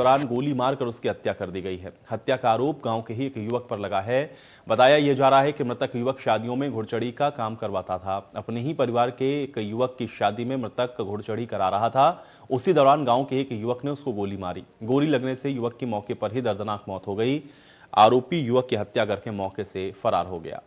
दौरान गोली मारकर उसकी हत्या कर दी गई है। हत्या का आरोप गांव के ही एक युवक पर लगा है। बताया यह जा रहा है कि मृतक युवक शादियों में घुड़चढ़ी का काम करवाता था। अपने ही परिवार के एक युवक की शादी में मृतक घुड़चढ़ी करा रहा था। उसी दौरान गांव के एक युवक ने उसको गोली मारी। गोली लगने से युवक की मौके पर ही दर्दनाक मौत हो गई। आरोपी युवक की हत्या करके मौके से फरार हो गया।